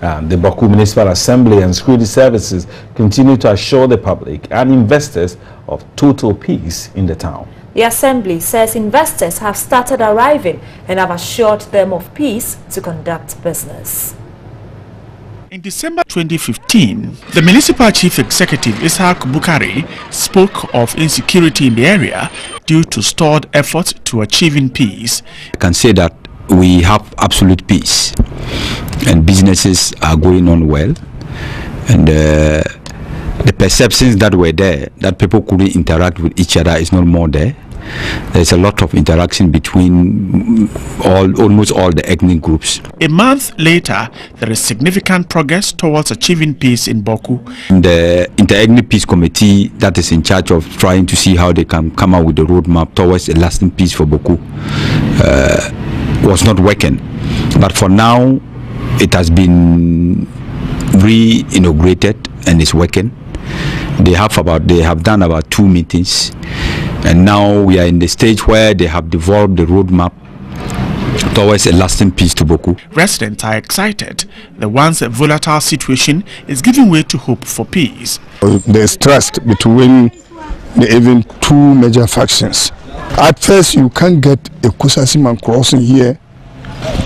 The Baku Municipal Assembly and Security Services continue to assure the public and investors of total peace in the town. The Assembly says investors have started arriving and have assured them of peace to conduct business. In December 2015, the Municipal Chief Executive Isaac Bukhari spoke of insecurity in the area due to stored efforts to achieving peace. I can say that we have absolute peace and businesses are going on well, and the perceptions that were there that people couldn't interact with each other is no more there. There's a lot of interaction between almost all the ethnic groups. A month later, there is significant progress towards achieving peace in Bawku. The Inter-Ethnic Peace Committee that is in charge of trying to see how they can come out with the roadmap towards a lasting peace for Bawku was not working, but for now it has been re-inaugurated and is working. They have done about 2 meetings, and now we are in the stage where they have developed the roadmap towards a lasting peace to Bawku. Residents are excited. The once volatile situation is giving way to hope for peace. There is trust between even two major factions. At first, you can't get a Kusasiman crossing here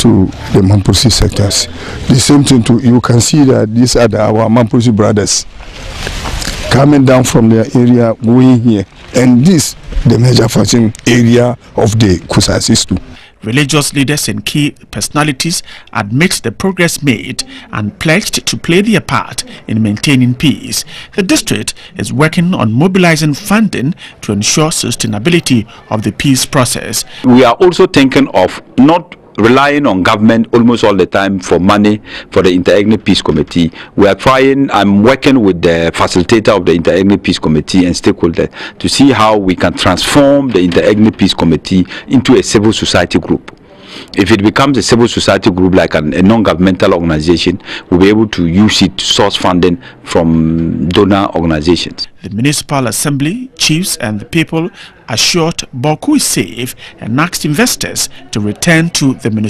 to the Mamprusi sectors. The same thing too, you can see that these are our Mamprusi brothers coming down from their area going here, and this the major faction area of the Kusasis too. Religious leaders and key personalities admit the progress made and pledged to play their part in maintaining peace. The district is working on mobilizing funding to ensure sustainability of the peace process. We are also thinking of not relying on government almost all the time for money for the Inter-Ethnic Peace Committee. We are trying, I'm working with the facilitator of the Inter-Ethnic Peace Committee and stakeholders to see how we can transform the Inter-Ethnic Peace Committee into a civil society group. If it becomes a civil society group like a non-governmental organization, we'll be able to use it to source funding from donor organizations. The Municipal Assembly, chiefs and the people assured Bawku is safe and asked investors to return to the municipality.